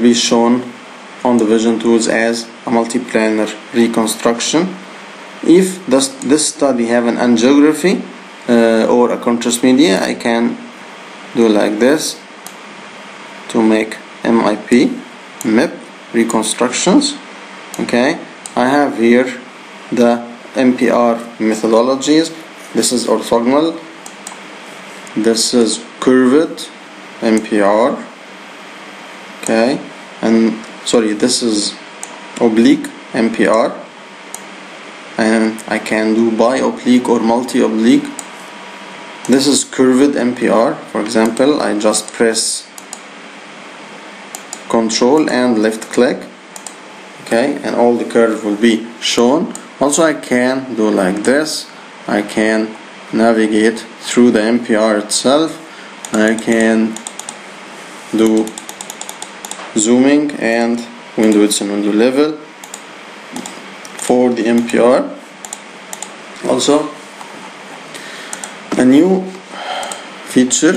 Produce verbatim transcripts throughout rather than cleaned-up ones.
be shown on the vision tools as a multiplanar reconstruction. If this, this study have an angiography uh, or a contrast media, I can do like this to make M I P M I P reconstructions. Okay, I have here the M P R methodologies. This is orthogonal, this is curved M P R. Okay, and sorry, this is oblique M P R, and I can do bi-oblique or multi-oblique. This is curved M P R. For example, I just press control and left click, okay, and all the curve will be shown. Also, I can do like this. I can navigate through the M P R itself. I can do zooming and window width and window level for the M P R. Also, a new feature,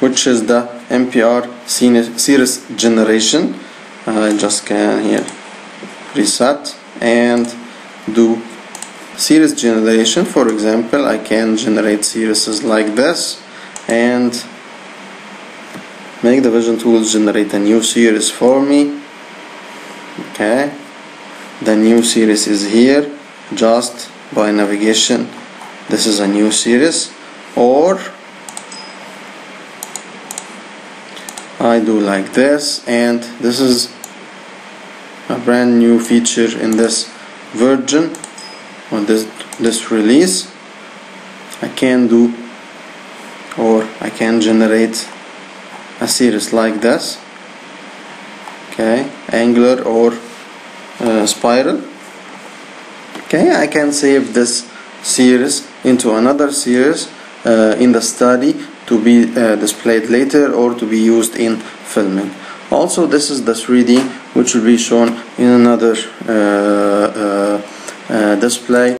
which is the M P R series generation. I just can here reset and do series generation. For example, I can generate series like this and make the vision tools generate a new series for me. Okay, the new series is here just by navigation. This is a new series. Or I do like this, and this is a brand new feature in this version on this this release. I can do, or I can generate a series like this, okay, angular or uh, spiral. Okay, I can save this series into another series uh, in the study to be uh, displayed later or to be used in filming. Also, this is the three D, which will be shown in another uh, uh, uh, display.